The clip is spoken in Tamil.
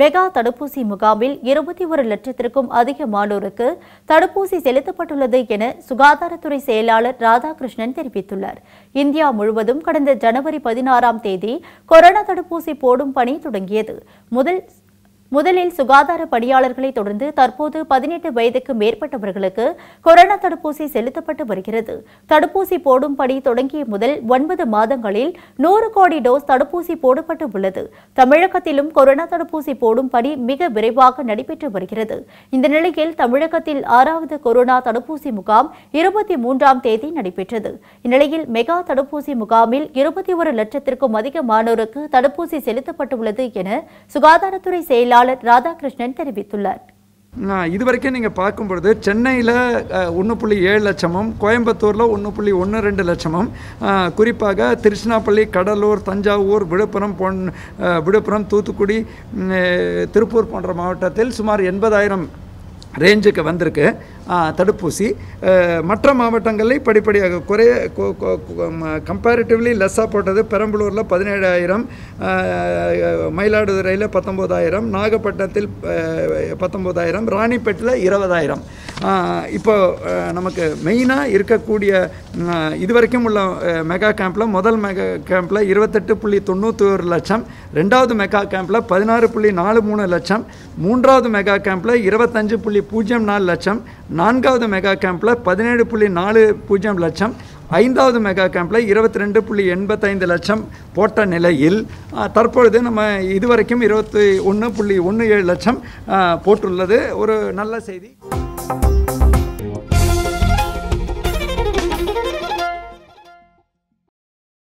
மெகா தடுப்பூசி முகாமில் 21 லட்சத்திற்கும் அதிகமானோருக்கு தடுப்பூசி செலுத்தப்பட்டுள்ளது என சுகாதாரத்துறை செயலாளர் ராதாகிருஷ்ணன் தெரிவித்துள்ளார். இந்தியா முழுவதும் கடந்த ஜனவரி 16ஆம் தேதி கொரோனா தடுப்பூசி போடும் பணி தொடங்கியது. முதலில் சுகாதார பணியாளர்களை தொடர்ந்து தற்போது 18 வயதுக்கு மேற்பட்டவர்களுக்கு கொரோனா தடுப்பூசி செலுத்தப்பட்டு வருகிறது. தடுப்பூசி போடும் பணி தொடங்கிய முதல் 9 மாதங்களில் 100 கோடி டோஸ் தடுப்பூசி போடப்பட்டு உள்ளது. தமிழகத்திலும் கொரோனா தடுப்பூசி போடும் பணி மிக விரைவாக நடைபெற்று வருகிறது. இந்த நிலையில் தமிழகத்தில் 6வது கொரோனா தடுப்பூசி முகாம் 23ஆம் தேதி நடைபெற்றது. இந்நிலையில் மெகா தடுப்பூசி முகாமில் 21 லட்சத்திற்கும் அதிகமானோருக்கு தடுப்பூசி செலுத்தப்பட்டுள்ளது என சுகாதாரத்துறை செயலாளர் ராதாகிருஷ்ணன் தெரிவித்துள்ளார். இதுவரைக்கும் நீங்கள் பார்க்கும்பொழுது சென்னையில் 1.7 லட்சமும், கோயம்புத்தூரில் 1.12 லட்சமும், குறிப்பாக திருச்சிராப்பள்ளி, கடலூர், தஞ்சாவூர், விழுப்புரம், தூத்துக்குடி, திருப்பூர் போன்ற மாவட்டத்தில் சுமார் 80,000 ரேஞ்சுக்கு வந்திருக்கு தடுப்பூசி. மற்ற மாவட்டங்களில் படிப்படியாக கம்பேரிட்டிவ்லி லெஸ்ஸாக போட்டது. பெரம்பலூரில் 17,000, மயிலாடுதுறையில் 19,000, நாகப்பட்டினத்தில் 19,000, ராணிப்பேட்டில் 20,000. இப்போ நமக்கு மெயினாக இருக்கக்கூடிய இதுவரைக்கும் உள்ள மெகா கேம்பில் முதல் மெகா கேம்பில் 28.91 லட்சம், ரெண்டாவது மெகா கேம்பில் 16.43 லட்சம், மூன்றாவது மெகா கேம்பில் 25.04 லட்சம், நான்காவது மெகா கேம்பில் 17.40 லட்சம், ஐந்தாவது மெகா கேம்பில் 22.85 லட்சம் போட்ட நிலையில் தற்பொழுது நம்ம இதுவரைக்கும் 21.17 லட்சம் போட்டுள்ளது. ஒரு நல்ல செய்தி.